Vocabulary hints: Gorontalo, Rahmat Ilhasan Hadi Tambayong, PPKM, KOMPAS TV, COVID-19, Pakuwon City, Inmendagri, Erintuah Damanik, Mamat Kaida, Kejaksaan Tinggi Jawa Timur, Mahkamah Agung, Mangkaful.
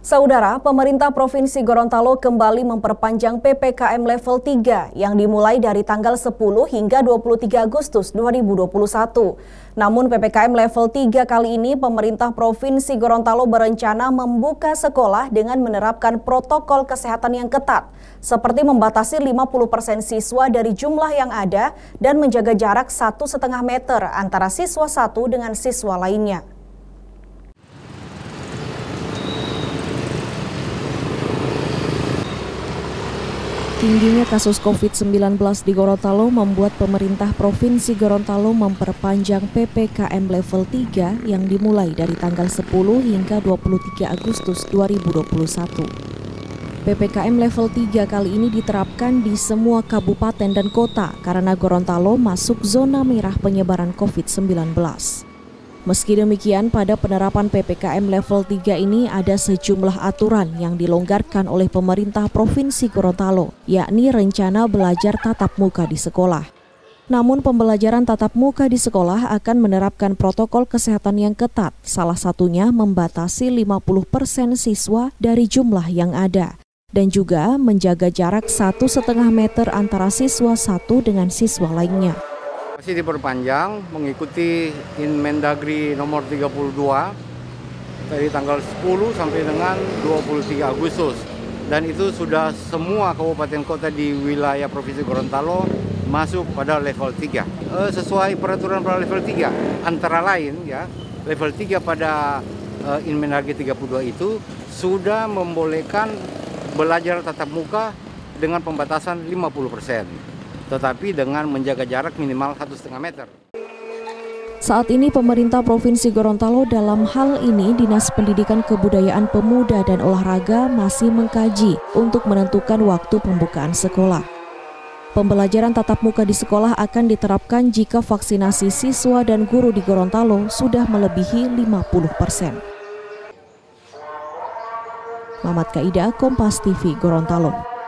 Saudara, pemerintah Provinsi Gorontalo kembali memperpanjang PPKM level 3 yang dimulai dari tanggal 10 hingga 23 Agustus 2021. Namun PPKM level 3 kali ini pemerintah Provinsi Gorontalo berencana membuka sekolah dengan menerapkan protokol kesehatan yang ketat, seperti membatasi 50% siswa dari jumlah yang ada dan menjaga jarak 1,5 meter antara siswa satu dengan siswa lainnya. Tingginya kasus COVID-19 di Gorontalo membuat pemerintah Provinsi Gorontalo memperpanjang PPKM level 3 yang dimulai dari tanggal 10 hingga 23 Agustus 2021. PPKM level 3 kali ini diterapkan di semua kabupaten dan kota karena Gorontalo masuk zona merah penyebaran COVID-19. Meski demikian, pada penerapan PPKM level 3 ini ada sejumlah aturan yang dilonggarkan oleh pemerintah Provinsi Gorontalo, yakni rencana belajar tatap muka di sekolah. Namun pembelajaran tatap muka di sekolah akan menerapkan protokol kesehatan yang ketat, salah satunya membatasi 50% siswa dari jumlah yang ada, dan juga menjaga jarak 1,5 meter antara siswa satu dengan siswa lainnya. Masih diperpanjang mengikuti Inmendagri nomor 32 dari tanggal 10 sampai dengan 23 Agustus. Dan itu sudah semua kabupaten kota di wilayah Provinsi Gorontalo masuk pada level 3. Sesuai peraturan pada level 3, antara lain ya, level 3 pada Inmendagri 32 itu sudah membolehkan belajar tatap muka dengan pembatasan 50%. Tetapi dengan menjaga jarak minimal 1,5 meter. Saat ini pemerintah Provinsi Gorontalo dalam hal ini Dinas Pendidikan Kebudayaan Pemuda dan Olahraga masih mengkaji untuk menentukan waktu pembukaan sekolah. Pembelajaran tatap muka di sekolah akan diterapkan jika vaksinasi siswa dan guru di Gorontalo sudah melebihi 50%. Mamat Kaida, Kompas TV Gorontalo.